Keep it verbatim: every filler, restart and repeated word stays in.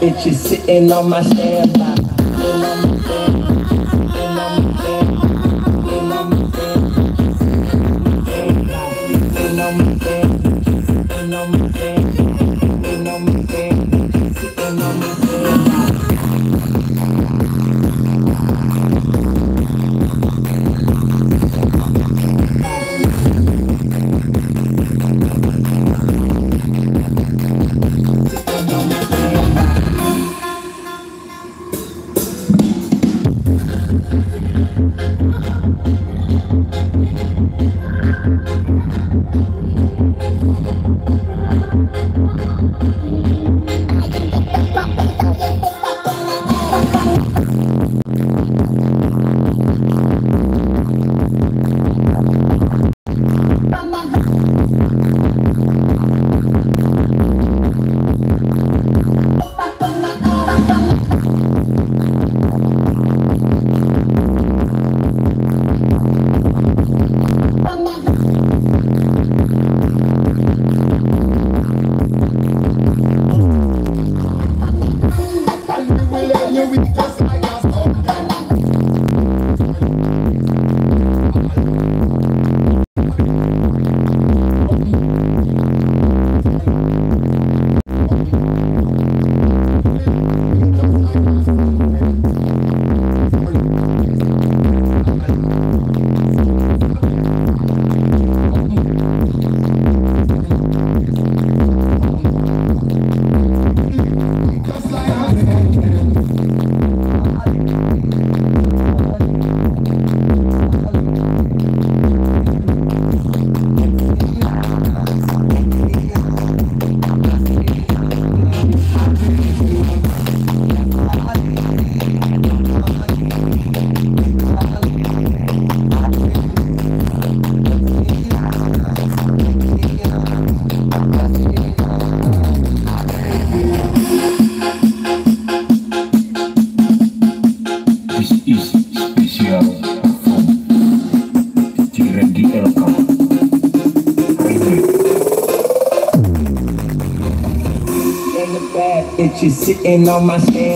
Bitches sitting on my standby. She's sitting on my stand.